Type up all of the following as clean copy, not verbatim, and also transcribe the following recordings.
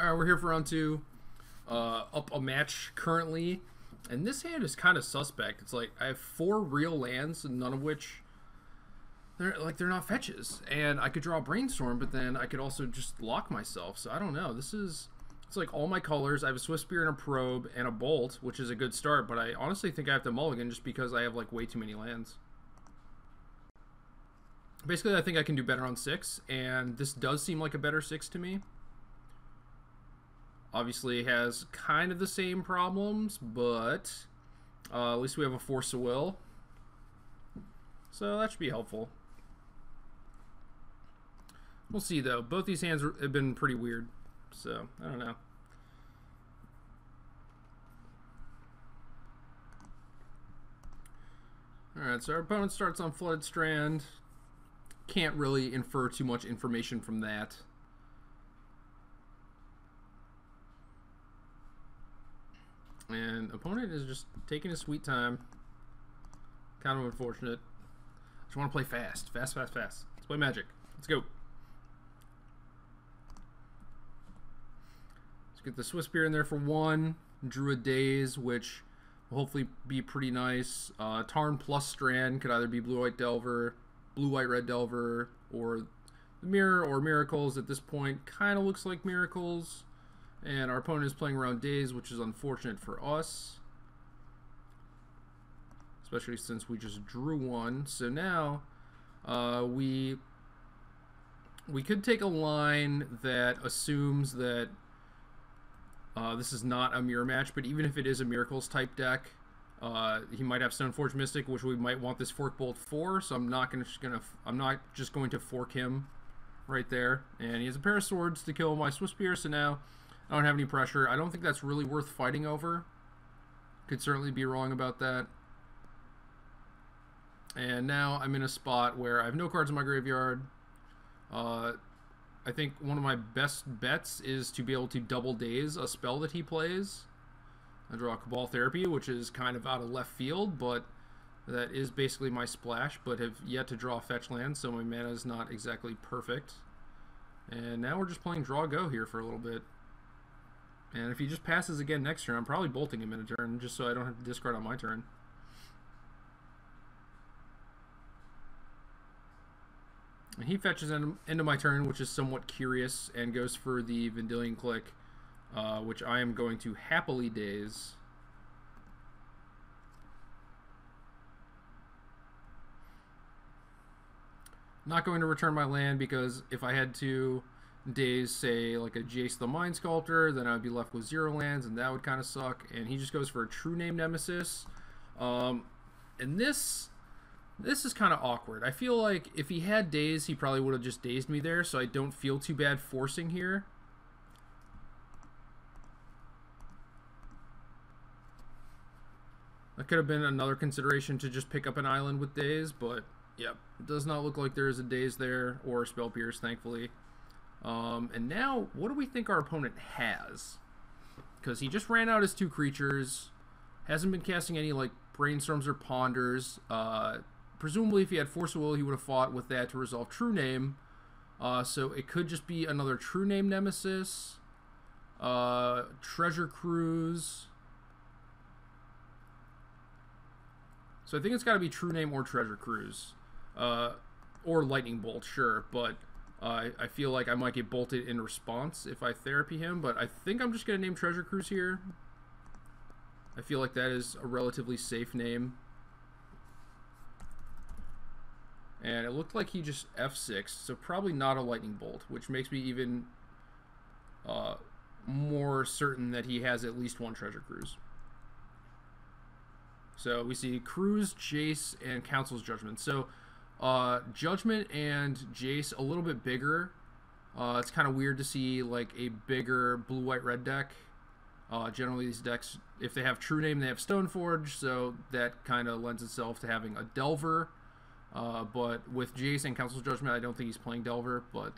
Alright, we're here for round two. Up a match currently. And this hand is kind of suspect. It's like I have four real lands, none of which they're not fetches. And I could draw a Brainstorm, but then I could also just lock myself. So I don't know. This is it's like all my colors. I have a Swift Spear and a Probe and a Bolt, which is a good start, but I honestly think I have to mulligan just because I have like way too many lands. Basically, I think I can do better on 6, and this does seem like a better 6 to me. Obviously, it has kind of the same problems, but at least we have a Force of Will. So that should be helpful. We'll see, though. Both these hands have been pretty weird, so I don't know. Alright, so our opponent starts on Flooded Strand. Can't really infer too much information from that. And opponent is just taking his sweet time. Kind of unfortunate. I just want to play fast. Fast, fast, fast. Let's play Magic. Let's go. Let's get the Swift Spear in there for one. Drew a Daze, which will hopefully be pretty nice. Tarn plus Strand could either be Blue-White Delver, Blue-White Red Delver, or the Mirror, or Miracles at this point. Kind of looks like Miracles. And our opponent is playing around Daze, which is unfortunate for us. Especially since we just drew one. So now, we could take a line that assumes that this is not a mirror match, but even if it is a Miracles type deck, he might have Stoneforge Mystic, which we might want this Fork Bolt for, so I'm not just going to fork him right there. And he has a pair of swords to kill my Swift Spear, so now I don't have any pressure. I don't think that's really worth fighting over. Could certainly be wrong about that. And now I'm in a spot where I have no cards in my graveyard. I think one of my best bets is to be able to double Daze a spell that he plays. I draw Cabal Therapy, which is kind of out of left field, but that is basically my splash, but have yet to draw fetch land, so my mana is not exactly perfect. And now we're just playing draw-go here for a little bit. And if he just passes again next turn, I'm probably bolting him in a turn just so I don't have to discard on my turn. And he fetches into my turn, which is somewhat curious, and goes for the Vendilion Clique, which I am going to happily Daze. Not going to return my land because if I had to Daze, say, like a Jace the Mind Sculptor, then I would be left with 0 lands, and that would kind of suck. And he just goes for a True-Name Nemesis. And this is kind of awkward. I feel like if he had Daze, he probably would have just Dazed me there, so I don't feel too bad forcing here. That could have been another consideration to just pick up an island with Daze, but yep, it does not look like there is a Daze there, or a Spell Pierce, thankfully. And now, what do we think our opponent has? Because he just ran out his 2 creatures, hasn't been casting any, like, Brainstorms or Ponders. Presumably, if he had Force of Will, he would have fought with that to resolve True Name. So it could just be another True Name Nemesis, Treasure Cruise. So I think it's got to be True Name or Treasure Cruise. Or Lightning Bolt, sure, but I feel like I might get bolted in response if I therapy him, but I think I'm just going to name Treasure Cruise here. I feel like that is a relatively safe name. And it looked like he just F6, so probably not a Lightning Bolt, which makes me even more certain that he has at least one Treasure Cruise. So we see Cruise, Jace, and Council's Judgment. So Judgment and Jace a little bit bigger. It's kind of weird to see like a bigger blue-white-red deck. Generally these decks, if they have True Name, they have Stoneforge, so that kind of lends itself to having a Delver. But with Jace and Council's Judgment, I don't think he's playing Delver, but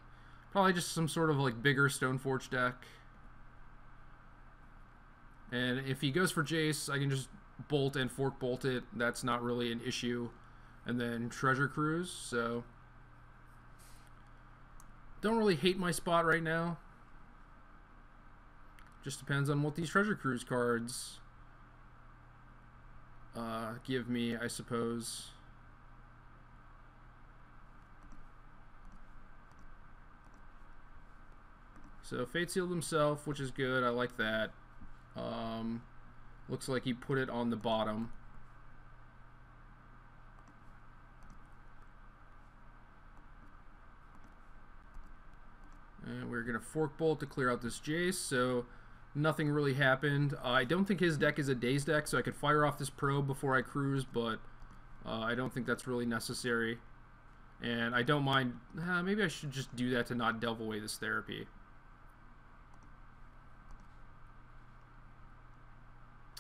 probably just some sort of like bigger Stoneforge deck. And if he goes for Jace, I can just Bolt and Fork Bolt it. That's not really an issue. And then Treasure Cruise, so don't really hate my spot right now. Just depends on what these Treasure Cruise cards give me, I suppose. So Fate Sealed himself, which is good. I like that. Looks like he put it on the bottom. And we're going to Fork Bolt to clear out this Jace, so nothing really happened. I don't think his deck is a Daze deck, so I could fire off this Probe before I cruise, but I don't think that's really necessary. And I don't mind... maybe I should just do that to not delve away this Therapy.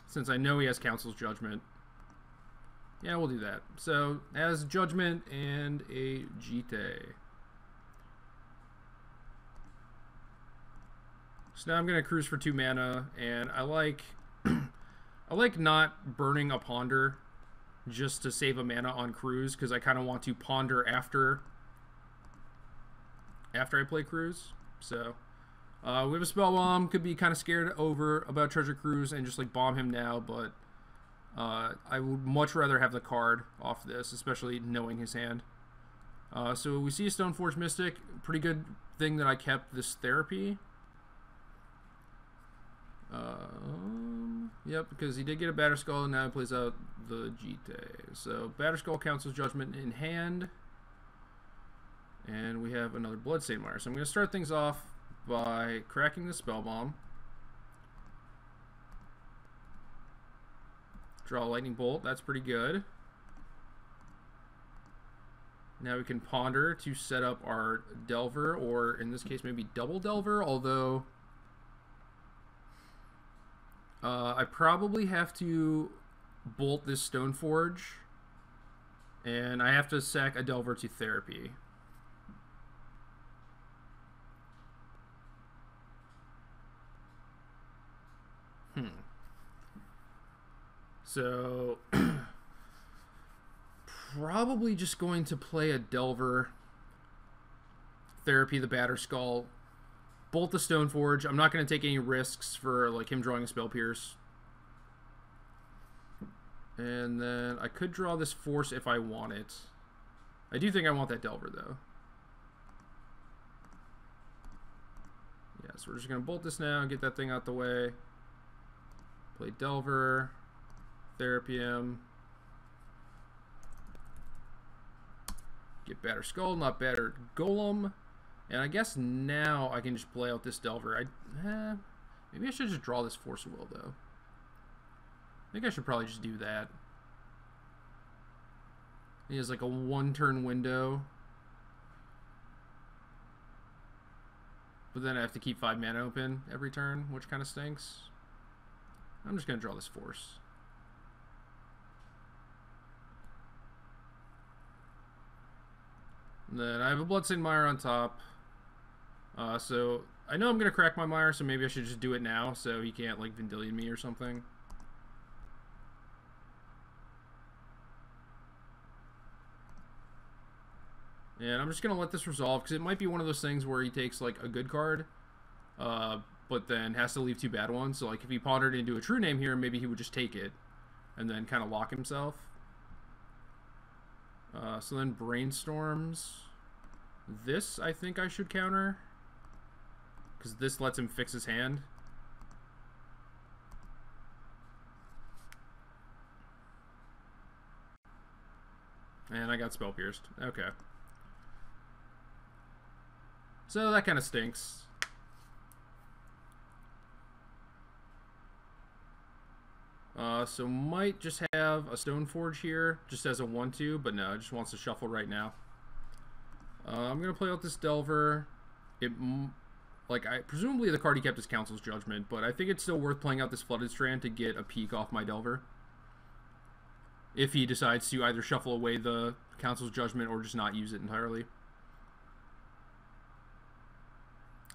Since I know he has Council's Judgment. Yeah, we'll do that. So, as Judgment and a Jitte. So now I'm going to cruise for 2 mana, and I like I like not burning a Ponder just to save a mana on cruise, because I kind of want to ponder after I play cruise. So we have a Spellbomb. Could be kind of scared over about Treasure Cruise and just like bomb him now, but I would much rather have the card off this, especially knowing his hand. So we see a Stoneforge Mystic. Pretty good thing that I kept this Therapy. Yep, because he did get a Batterskull and now he plays out the Jitte. So Batterskull, Council's Judgment in hand, and we have another Bloodstained Mire. So I'm going to start things off by cracking the Spellbomb. Draw a Lightning Bolt. That's pretty good. Now we can Ponder to set up our Delver, or in this case maybe double Delver, although I probably have to bolt this Stoneforge, and I have to sack a Delver to Therapy. So probably just going to play a Delver, Therapy the Batterskull, bolt the Stoneforge. I'm not going to take any risks for like him drawing a Spell Pierce. And then I could draw this Force if I want it. I do think I want that Delver though. Yeah, so we're just going to bolt this now and get that thing out the way. Play Delver, Therapium. Get Batterskull, not Battered Golem. And I guess now I can just play out this Delver. Maybe I should just draw this Force of Will, though. I think I should probably just do that. He has like a 1-turn window. But then I have to keep 5 mana open every turn, which kind of stinks. I'm just going to draw this Force. And then I have a Bloodstained Mire on top. So I know I'm gonna crack my Mire, so maybe I should just do it now so he can't like Vendilion me or something. And I'm just gonna let this resolve, because it might be one of those things where he takes like a good card but then has to leave 2 bad ones. So like if he pondered into a True Name here, maybe he would just take it and then kind of lock himself. So then Brainstorms. This I think I should counter, because this lets him fix his hand. And I got Spell Pierced. Okay. So that kind of stinks. So might just have a Stoneforge here, just as a 1-2, but no, it just wants to shuffle right now. I'm gonna play out this Delver. Presumably the card he kept is Council's Judgment, but I think it's still worth playing out this Flooded Strand to get a peek off my Delver. If he decides to either shuffle away the Council's Judgment or just not use it entirely.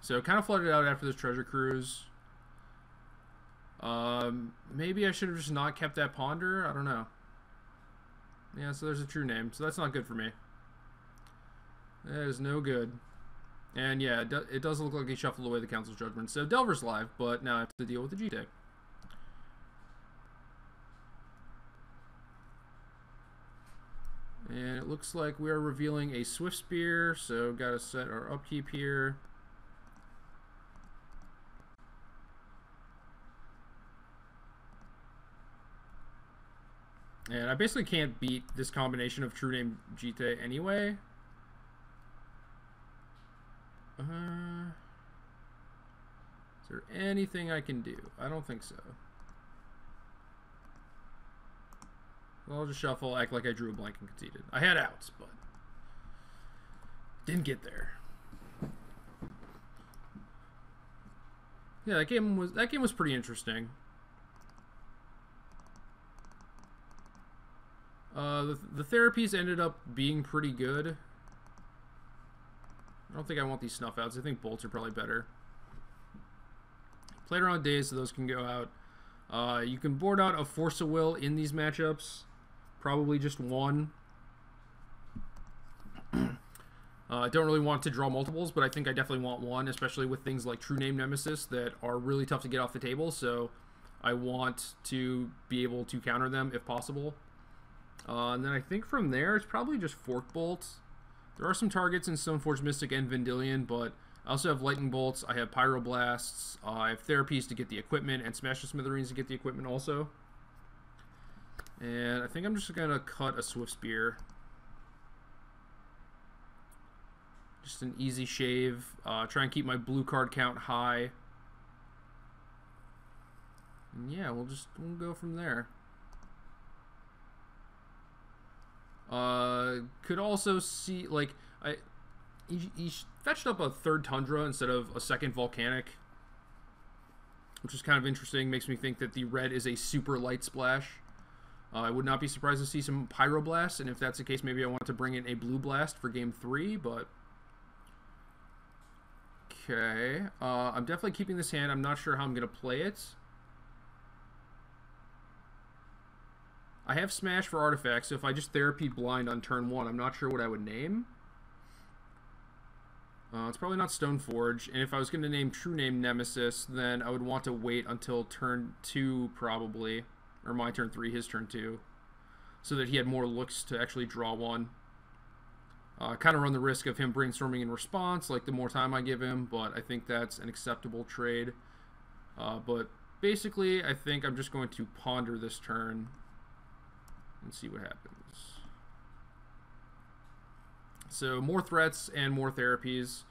So kind of flooded out after this Treasure Cruise. Maybe I should have just not kept that Ponder. I don't know. Yeah, so there's a True Name, so that's not good for me. That is no good. And yeah, it does look like he shuffled away the Council's Judgment. So Delver's live, but now I have to deal with the Jitte. And it looks like we are revealing a Swift Spear, so gotta set our upkeep here. And I basically can't beat this combination of True-Name Jitte anyway. Is there anything I can do? I don't think so. Well, I'll just shuffle, act like I drew a blank and conceded. I had outs, but didn't get there. Yeah, that game was pretty interesting. The therapies ended up being pretty good. I don't think I want these snuff outs. I think bolts are probably better. Played around Daze, so those can go out. You can board out a Force of Will in these matchups. Probably just one. I don't really want to draw multiples, but I think I definitely want one, especially with things like True-Name Nemesis that are really tough to get off the table, so I want to be able to counter them if possible. And then I think from there, it's probably just Fork Bolt. There are some targets in Stoneforge Mystic and Vendilion, but I also have Lightning Bolts, I have Pyroblasts, I have Therapies to get the equipment, and Smash to Smithereens to get the equipment also. And I think I'm just going to cut a Swift Spear. Just an easy shave. Try and keep my blue card count high. And yeah, we'll go from there. Could also see, like, he fetched up a third Tundra instead of a second Volcanic, which is kind of interesting. Makes me think that the red is a super light splash. I would not be surprised to see some Pyroblast, and if that's the case, maybe I want to bring in a blue blast for game 3, but... Okay, I'm definitely keeping this hand. I'm not sure how I'm going to play it. I have Smash for artifacts, so if I just Therapy Blind on turn 1, I'm not sure what I would name. It's probably not Stoneforge, and if I was going to name True-Name Nemesis, then I would want to wait until turn 2, probably. Or my turn 3, his turn 2. So that he had more looks to actually draw one. Kind of run the risk of him brainstorming in response, like the more time I give him, but I think that's an acceptable trade. But basically, I think I'm just going to ponder this turn and see what happens. So more threats and more therapies.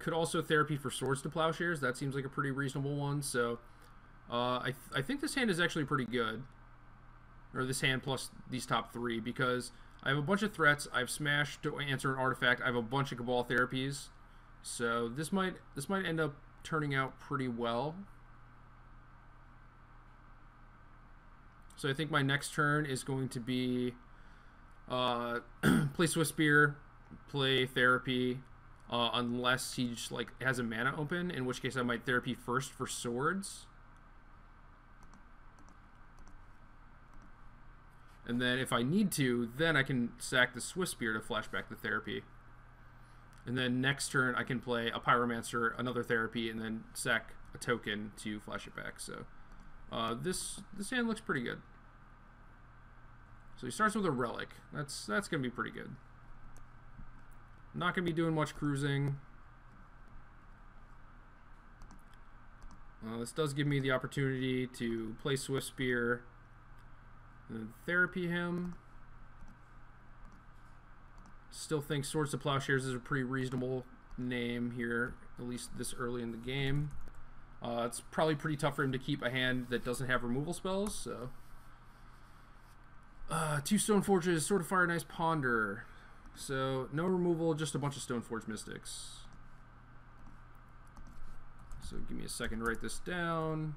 Could also therapy for Swords to Plowshares. That seems like a pretty reasonable one. So I think this hand is actually pretty good. Or this hand plus these top three, because I have a bunch of threats. I have Smash to answer an artifact. I have a bunch of Cabal therapies. So this might end up turning out pretty well. So I think my next turn is going to be play Swift Spear, play Therapy, unless he just, like, has a mana open, in which case I might Therapy first for Swords. And then if I need to, then I can sack the Swift Spear to flash back the Therapy. And then next turn I can play a Pyromancer, another Therapy, and then sack a token to flash it back. So this hand looks pretty good. So he starts with a Relic. That's going to be pretty good. Not going to be doing much cruising. This does give me the opportunity to play Swift Spear and then Therapy him. Still think Swords to Plowshares is a pretty reasonable name here, at least this early in the game. It's probably pretty tough for him to keep a hand that doesn't have removal spells, so... two Stoneforges, Sword of Fire, nice Ponder. So, no removal, just a bunch of Stoneforge Mystics. So, give me a second to write this down.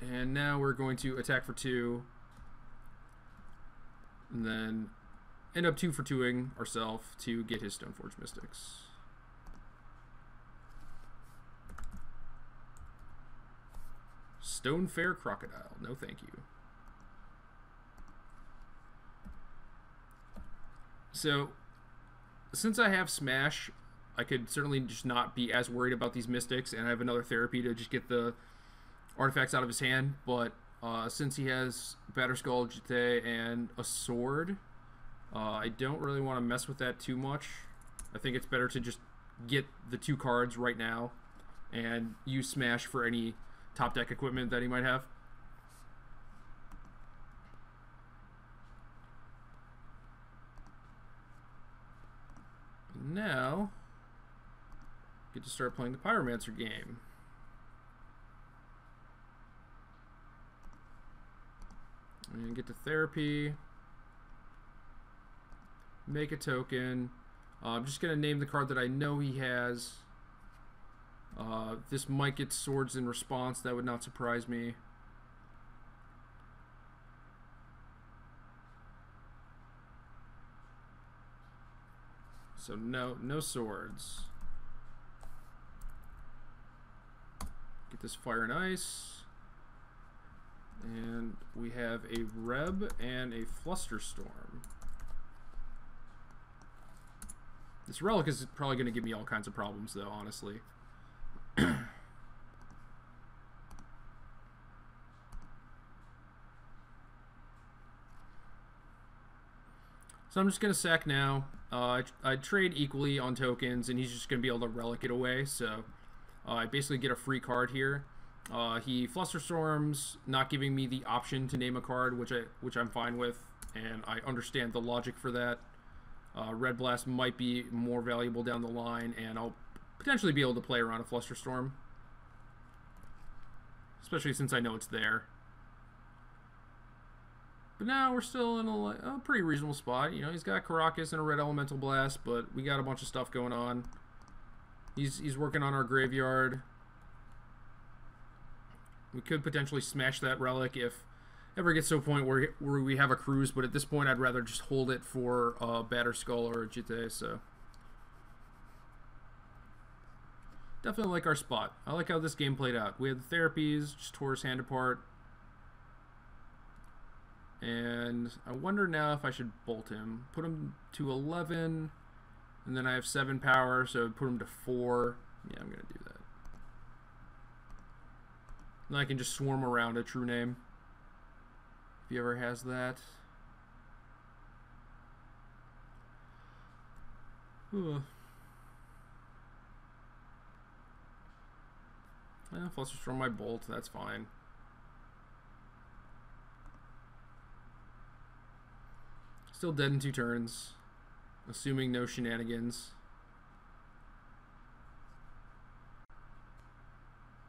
And now we're going to attack for 2. And then end up 2-for-2ing ourselves to get his Stoneforge Mystics. Stonefair Crocodile. No, thank you. So since I have Smash, I could certainly just not be as worried about these Mystics, and I have another Therapy to just get the artifacts out of his hand. But since he has Batterskull, Jitte, and a Sword, I don't really want to mess with that too much. I think it's better to just get the two cards right now and use Smash for any top deck equipment that he might have. Now, get to start playing the Pyromancer game. And get to Therapy. Make a token. I'm just going to name the card that I know he has. This might get Swords in response. That would not surprise me. So no Swords. Get this Fire and Ice. And we have a Reb and a Flusterstorm. This Relic is probably going to give me all kinds of problems, though, honestly. So I'm just going to sack now. I trade equally on tokens, and he's just going to be able to Relic it away. So I basically get a free card here. He Flusterstorms, not giving me the option to name a card, which I'm fine with, and I understand the logic for that. Red Blast might be more valuable down the line, and I'll potentially be able to play around a Flusterstorm, especially since I know it's there. But now we're still in a pretty reasonable spot. You know, he's got Karakas and a Red Elemental Blast, but we got a bunch of stuff going on. He's working on our graveyard. We could potentially Smash that Relic if ever gets to a point where we have a Cruise, but at this point I'd rather just hold it for Batterskull or Jitte, so. Definitely like our spot. I like how this game played out. We had the Therapies, just tore his hand apart. And I wonder now if I should bolt him. Put him to 11, and then I have 7 power, so put him to 4. Yeah, I'm going to do that. And I can just swarm around a True Name, if he ever has that. Ooh. Yeah, Flusterstorm my Bolt, that's fine. Still dead in 2 turns, assuming no shenanigans.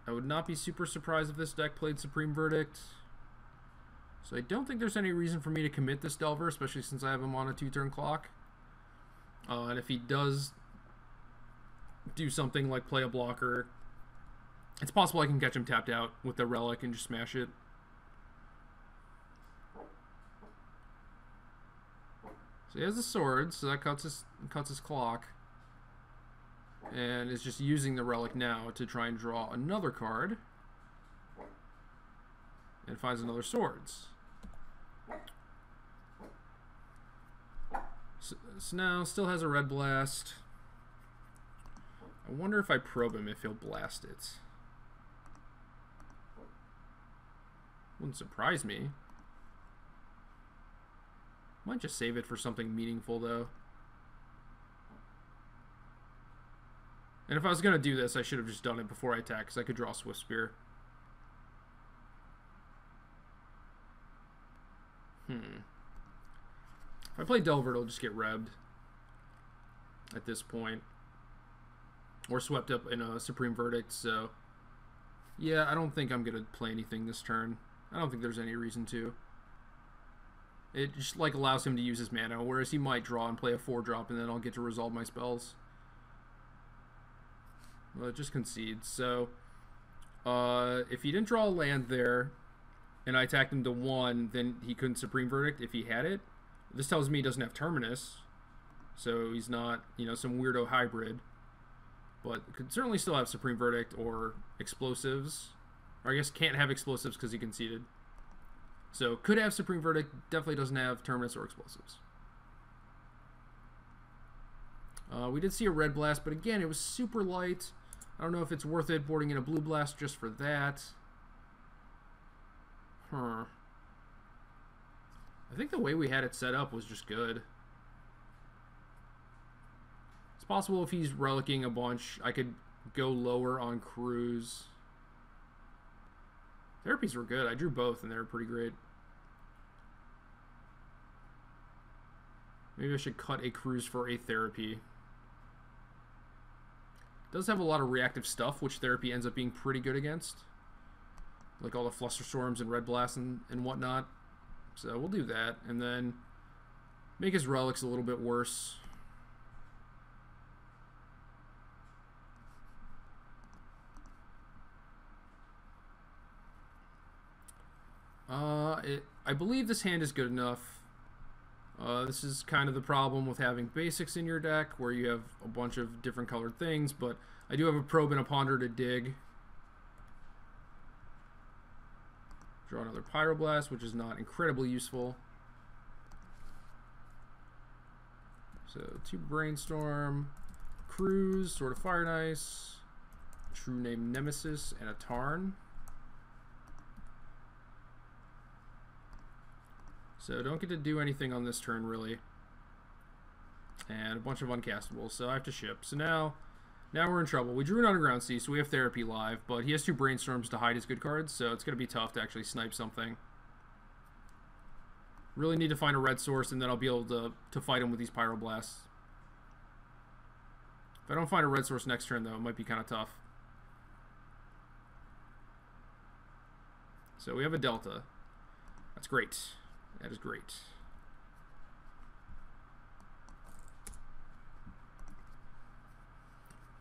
I would not be super surprised if this deck played Supreme Verdict. So I don't think there's any reason for me to commit this Delver, especially since I have him on a 2-turn clock. And if he does do something like play a blocker, it's possible I can catch him tapped out with the Relic and just Smash it. So he has the Sword, so that cuts his clock, and is just using the Relic now to try and draw another card, and finds another Swords. So now still has a Red Blast. I wonder if I probe him if he'll blast it. Wouldn't surprise me. Might just save it for something meaningful, though. And if I was going to do this, I should have just done it before I attack, because I could draw Swift Spear. If I play Delver, it'll just get rebbed at this point. Or swept up in a Supreme Verdict, so... Yeah, I don't think I'm going to play anything this turn. I don't think there's any reason to. It just like allows him to use his mana, whereas he might draw and play a 4-drop, and then I'll get to resolve my spells. Well, it just concedes. So, if he didn't draw a land there, and I attacked him to 1, then he couldn't Supreme Verdict if he had it. This tells me he doesn't have Terminus, so he's not, you know, some weirdo hybrid. But could certainly still have Supreme Verdict or Explosives. Or I guess can't have Explosives because he conceded. So, could have Supreme Verdict, definitely doesn't have Terminus or Explosives. We did see a red blast, but again, it was super light. I don't know if it's worth it boarding in a blue blast just for that. Huh. I think the way we had it set up was just good. It's possible if he's relicking a bunch, I could go lower on Cruise. Therapies were good. I drew both, and they were pretty great. Maybe I should cut a Cruise for a Therapy. It does have a lot of reactive stuff, which Therapy ends up being pretty good against. Like all the Flusterstorms and Red Blasts and whatnot. So we'll do that, and then make his Relics a little bit worse. I believe this hand is good enough. This is kind of the problem with having basics in your deck, where you have a bunch of different colored things, but I do have a probe and a ponder to dig. Draw another Pyroblast, which is not incredibly useful. So, two Brainstorm, Cruise, Sword of Fire and Ice, True-Name Nemesis, and a Tarn. So don't get to do anything on this turn, really. And a bunch of uncastables, so I have to ship. So now we're in trouble. We drew an Underground Sea, so we have Therapy live, but he has two Brainstorms to hide his good cards, so it's going to be tough to actually snipe something. Really need to find a red source, and then I'll be able to fight him with these Pyroblasts. If I don't find a red source next turn, though, it might be kind of tough. So we have a Delta. That's great. That is great.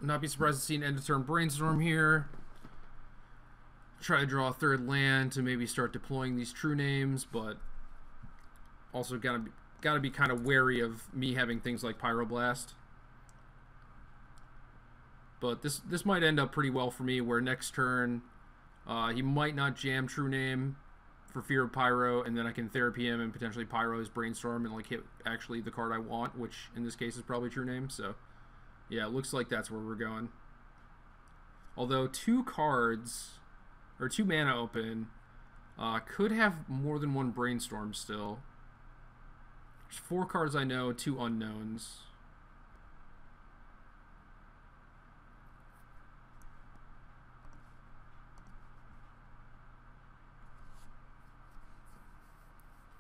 Would not be surprised to see an end of turn Brainstorm here. Try to draw a third land to maybe start deploying these true names, but also gotta be kind of wary of me having things like Pyroblast. But this might end up pretty well for me, where next turn he might not jam true name for fear of Pyro, and then I can Therapy him and potentially Pyro his Brainstorm and like hit actually the card I want, which in this case is probably True Name. So yeah, it looks like that's where we're going. Although two cards or two mana open could have more than one Brainstorm still. There's four cards I know, two unknowns.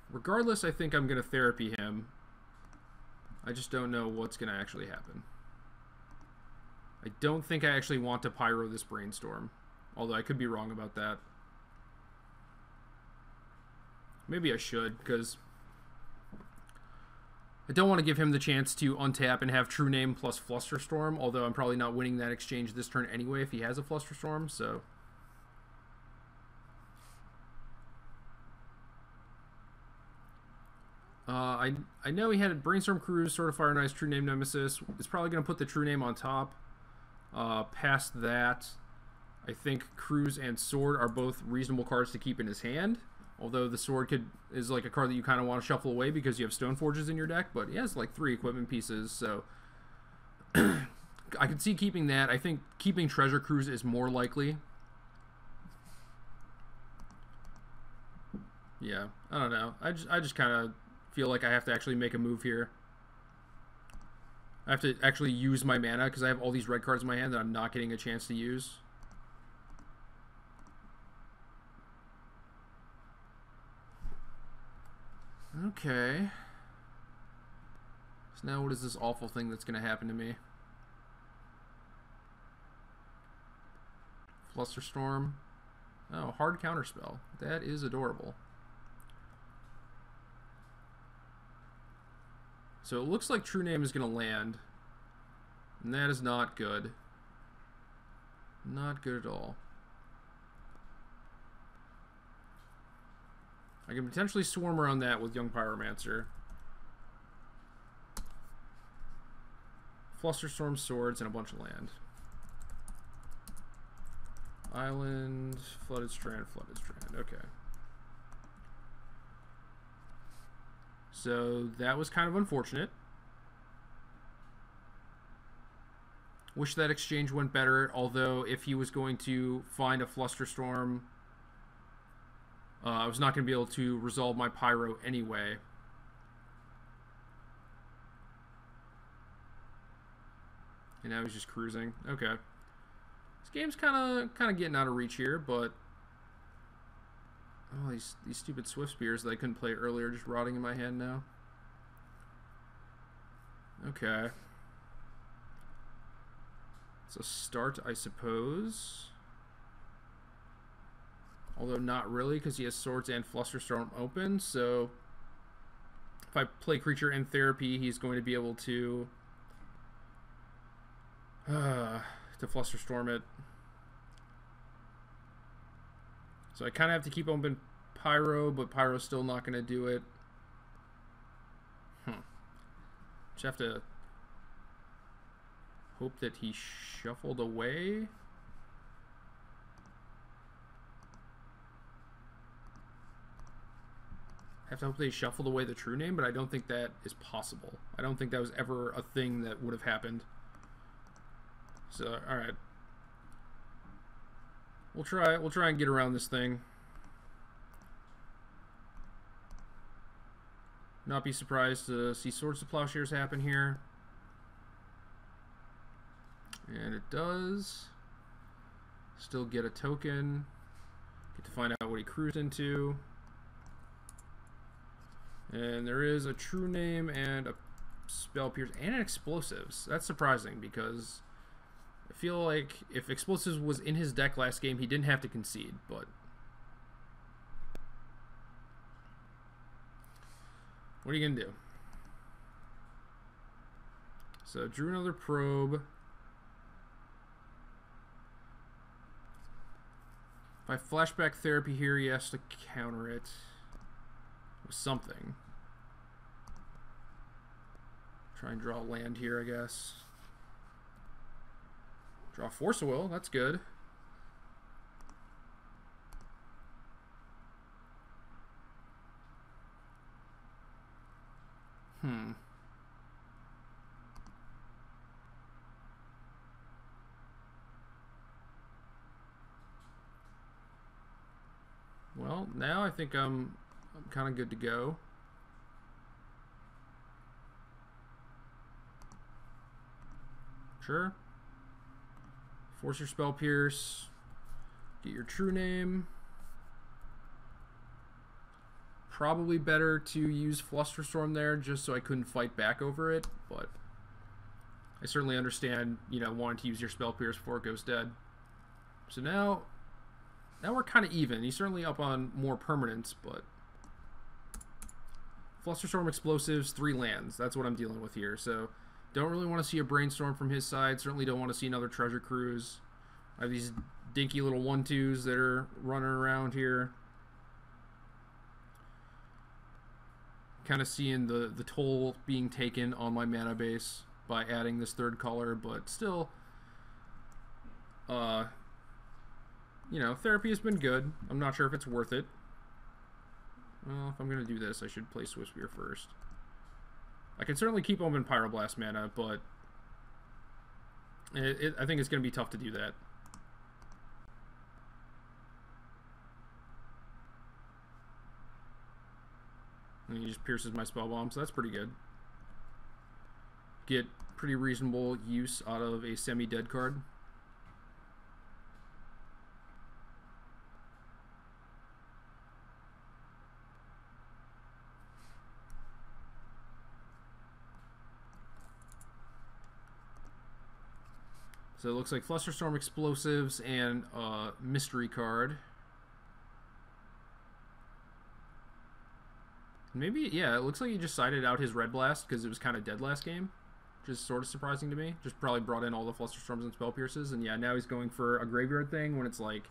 Regardless, I think I'm going to Therapy him. I just don't know what's going to actually happen. I don't think I actually want to Pyro this Brainstorm, although I could be wrong about that. Maybe I should, because I don't want to give him the chance to untap and have True Name plus Flusterstorm, although I'm probably not winning that exchange this turn anyway if he has a Flusterstorm, so... I know he had Brainstorm, Cruise, Sword of Fire and Ice, True Name Nemesis. It's probably going to put the True Name on top. Past that, I think Cruise and Sword are both reasonable cards to keep in his hand. Although the Sword is like a card that you kind of want to shuffle away because you have Stoneforges in your deck. But he has like three equipment pieces, so... I could see keeping that. I think keeping Treasure Cruise is more likely. Yeah, I don't know. I just kind of... feel like I have to actually make a move here. I have to actually use my mana because I have all these red cards in my hand that I'm not getting a chance to use. Okay. So now what is this awful thing that's going to happen to me? Flusterstorm. Oh, hard counterspell. That is adorable. So it looks like True Name is going to land, and that is not good. Not good at all. I can potentially swarm around that with Young Pyromancer. Flusterstorm, Swords, and a bunch of land. Island, Flooded Strand, Flooded Strand. Okay. So that was kind of unfortunate. Wish that exchange went better, although if he was going to find a Flusterstorm, I was not going to be able to resolve my Pyro anyway. And now he's just cruising. Okay. This game's kind of getting out of reach here, but... Oh, these stupid Swift Spears that I couldn't play earlier just rotting in my hand now. Okay. It's a start, I suppose. Although not really, because he has Swords and Flusterstorm open, so... If I play Creature in Therapy, he's going to be able to Flusterstorm it. So I kind of have to keep open Pyro, but Pyro's still not going to do it. Just have to hope that he shuffled away. I have to hope they shuffled away the true name, but I don't think that is possible. I don't think that was ever a thing that would have happened. So, alright. We'll try and get around this thing. Not be surprised to see Swords to Plowshares happen here. And it does. Still get a token. Get to find out what he cruised into. And there is a true name and a Spell Pierce and an Explosives. That's surprising because I feel like if Explosives was in his deck last game, he didn't have to concede, but... What are you going to do? So, drew another probe. If I flashback therapy here, he has to counter it with something. Try and draw land here, I guess. Draw Force of Will, that's good. Well, now I think I'm kind of good to go. Sure. Force your Spell Pierce. Get your true name. Probably better to use Flusterstorm there just so I couldn't fight back over it, but I certainly understand, you know, wanting to use your Spell Pierce before it goes dead. So now we're kind of even. He's certainly up on more permanence, but Flusterstorm, Explosives, 3 lands. That's what I'm dealing with here. So don't really want to see a Brainstorm from his side. Certainly don't want to see another Treasure Cruise. I have these dinky little 1/2s that are running around here. Kind of seeing the toll being taken on my mana base by adding this third color, but still, you know, therapy has been good. I'm not sure if it's worth it. Well, if I'm going to do this, I should play Swift Spear first. I can certainly keep open Pyroblast mana, but I think it's going to be tough to do that. And he just pierces my Spellbomb, so that's pretty good. Get pretty reasonable use out of a semi-dead card. So it looks like Flusterstorm, Explosives, and a mystery card. Maybe, yeah, it looks like he just sided out his Red Blast because it was kind of dead last game, which is sort of surprising to me. Just probably brought in all the Flusterstorms and Spell Pierces, and yeah, now he's going for a graveyard thing when it's like,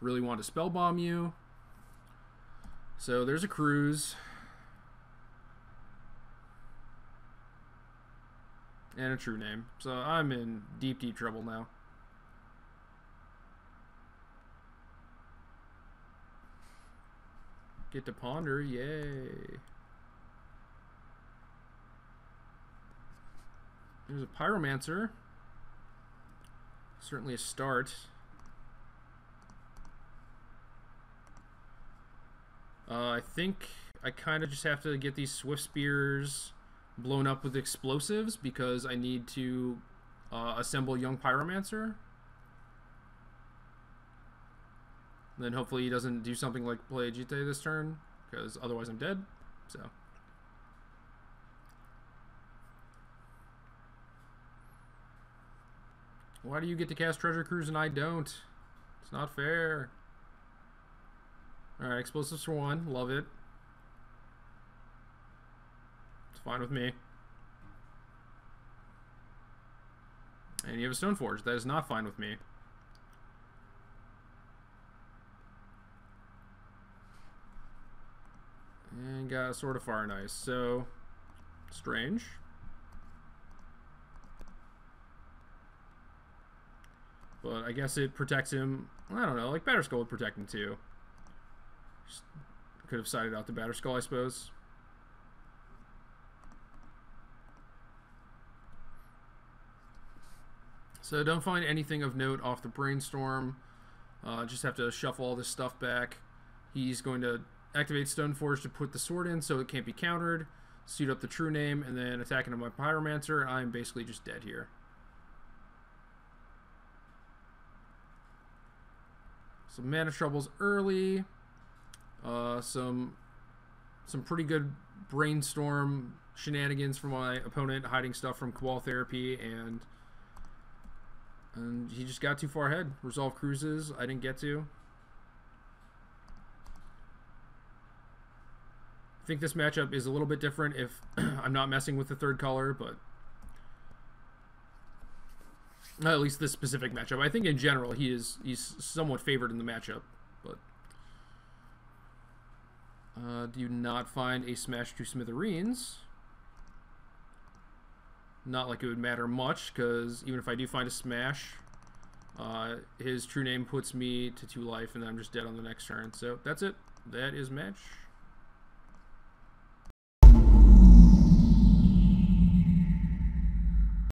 really want to Spellbomb you. So there's a Cruise. And a true name. So I'm in deep, deep trouble now. Get to ponder, yay. There's a Pyromancer. Certainly a start. I think I kind of just have to get these Swift Spears blown up with explosives because I need to assemble Young Pyromancer. And then hopefully he doesn't do something like play Jitte this turn, because otherwise I'm dead. So why do you get to cast Treasure Cruise and I don't? It's not fair. Alright, explosives for one. Love it. It's fine with me. And you have a Stoneforge. That is not fine with me. And got a Sword of Fire and Ice. So, strange. But I guess it protects him. I don't know, like Batterskull would protect him too. Just could have sided out the Batterskull, I suppose. So don't find anything of note off the Brainstorm. Just have to shuffle all this stuff back. He's going to activate Stoneforge to put the sword in so it can't be countered. Suit up the True Name and then attack into my Pyromancer, and I'm basically just dead here. Some mana troubles early, some pretty good Brainstorm shenanigans from my opponent, hiding stuff from Cabal Therapy, and he just got too far ahead. Resolve Cruises, I didn't get to. I think this matchup is a little bit different if I'm not messing with the third color, but at least this specific matchup. I think in general he's somewhat favored in the matchup, but do you not find a Smash to Smithereens? Not like it would matter much, because even if I do find a Smash, his True Name puts me to 2 life, and then I'm just dead on the next turn. So that's it. That is match.